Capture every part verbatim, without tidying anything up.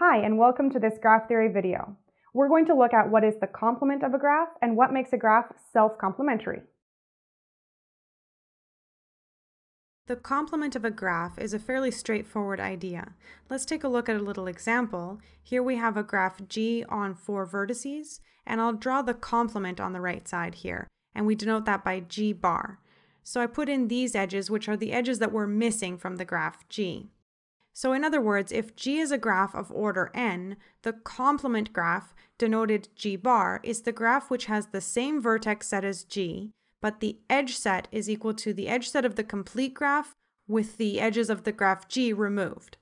Hi, and welcome to this graph theory video. We're going to look at what is the complement of a graph and what makes a graph self-complementary. The complement of a graph is a fairly straightforward idea. Let's take a look at a little example. Here we have a graph G on four vertices, and I'll draw the complement on the right side here, and we denote that by G bar. So I put in these edges, which are the edges that we're missing from the graph G. So in other words, if G is a graph of order n, the complement graph, denoted G bar, is the graph which has the same vertex set as G, but the edge set is equal to the edge set of the complete graph with the edges of the graph G removed.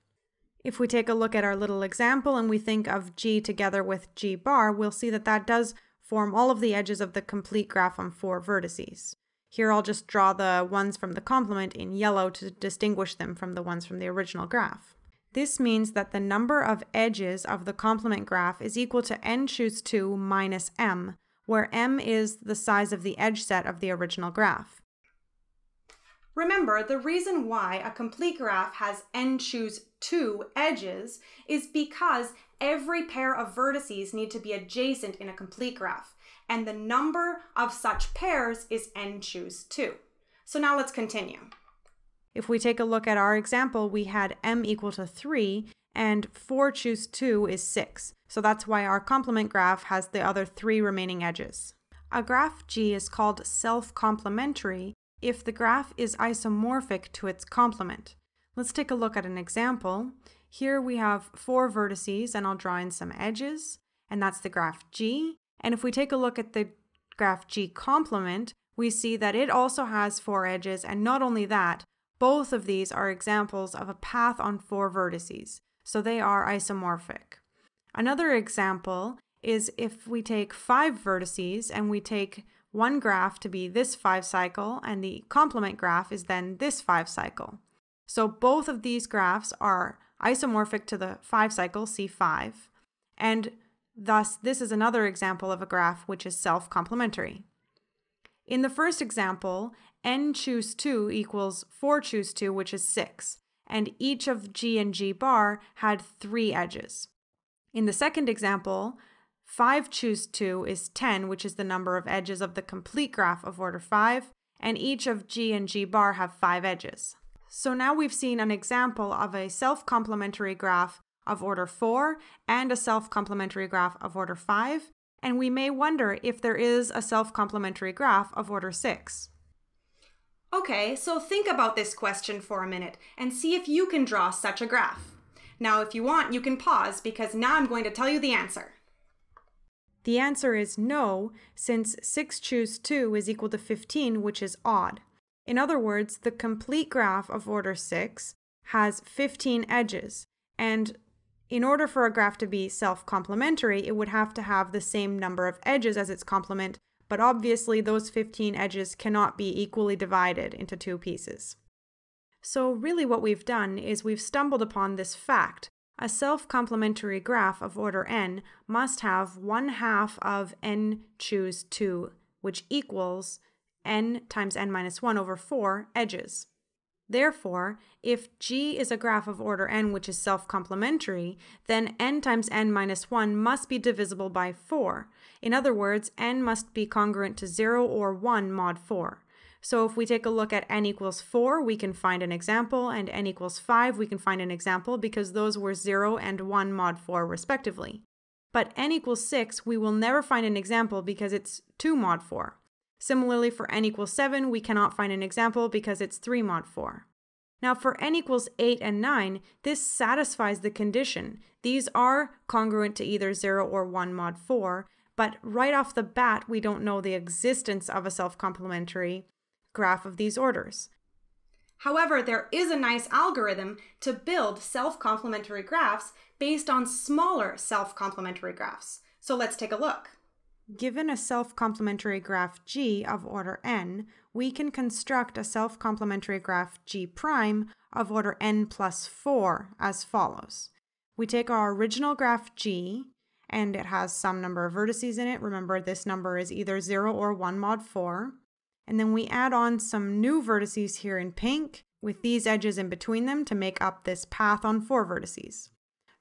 If we take a look at our little example and we think of G together with G bar, we'll see that that does form all of the edges of the complete graph on four vertices. Here I'll just draw the ones from the complement in yellow to distinguish them from the ones from the original graph. This means that the number of edges of the complement graph is equal to n choose two minus m, where m is the size of the edge set of the original graph. Remember, the reason why a complete graph has n choose two edges is because every pair of vertices need to be adjacent in a complete graph, and the number of such pairs is n choose two. So now let's continue. If we take a look at our example, we had m equal to three, and four choose two is six. So that's why our complement graph has the other three remaining edges. A graph G is called self-complementary if the graph is isomorphic to its complement. Let's take a look at an example. Here we have four vertices, and I'll draw in some edges, and that's the graph G. And if we take a look at the graph G complement, we see that it also has four edges, and not only that, both of these are examples of a path on four vertices, so they are isomorphic. Another example is if we take five vertices and we take one graph to be this five cycle, and the complement graph is then this five cycle. So both of these graphs are isomorphic to the five cycle, C five, and thus, this is another example of a graph which is self-complementary. In the first example, n choose two equals four choose two, which is six, and each of G and G bar had three edges. In the second example, five choose two is ten, which is the number of edges of the complete graph of order five, and each of G and G bar have five edges. So now we've seen an example of a self-complementary graph of order four and a self-complementary graph of order five, and we may wonder if there is a self-complementary graph of order six. Okay, so think about this question for a minute and see if you can draw such a graph. Now, if you want, you can pause, because now I'm going to tell you the answer. The answer is no, since six choose two is equal to fifteen, which is odd. In other words, the complete graph of order six has fifteen edges, and in order for a graph to be self-complementary, it would have to have the same number of edges as its complement, but obviously those fifteen edges cannot be equally divided into two pieces. So really what we've done is we've stumbled upon this fact. A self-complementary graph of order n must have one half of n choose two, which equals n times n minus one over four edges. Therefore, if G is a graph of order n which is self-complementary, then n times n minus one must be divisible by four. In other words, n must be congruent to zero or one mod four. So if we take a look at n equals four, we can find an example, and n equals five, we can find an example, because those were zero and one mod four respectively. But n equals six, we will never find an example because it's two mod four. Similarly, for n equals seven, we cannot find an example because it's three mod four. Now for n equals eight and nine, this satisfies the condition. These are congruent to either zero or one mod four, but right off the bat, we don't know the existence of a self-complementary graph of these orders. However, there is a nice algorithm to build self-complementary graphs based on smaller self-complementary graphs. So let's take a look. Given a self-complementary graph G of order n, we can construct a self-complementary graph G prime of order n plus four as follows. We take our original graph G, and it has some number of vertices in it. Remember, this number is either zero or one mod four. And then we add on some new vertices here in pink with these edges in between them to make up this path on four vertices.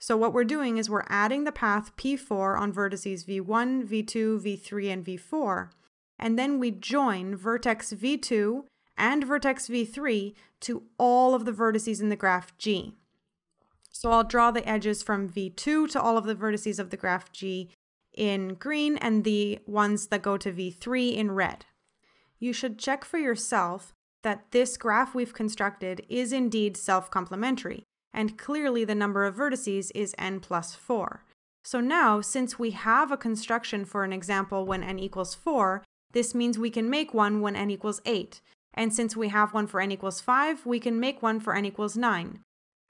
So what we're doing is we're adding the path P four on vertices V one, V two, V three, and V four, and then we join vertex V two and vertex V three to all of the vertices in the graph G. So I'll draw the edges from V two to all of the vertices of the graph G in green and the ones that go to V three in red. You should check for yourself that this graph we've constructed is indeed self-complementary, and clearly the number of vertices is n plus four. So now, since we have a construction for an example when n equals four, this means we can make one when n equals eight. And since we have one for n equals five, we can make one for n equals nine.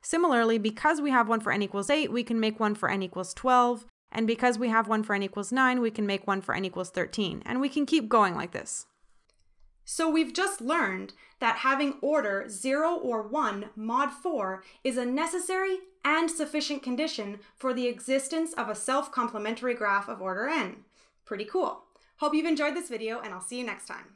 Similarly, because we have one for n equals eight, we can make one for n equals twelve. And because we have one for n equals nine, we can make one for n equals thirteen. And we can keep going like this. So we've just learned that having order zero or one mod four is a necessary and sufficient condition for the existence of a self-complementary graph of order n. Pretty cool. Hope you've enjoyed this video, and I'll see you next time.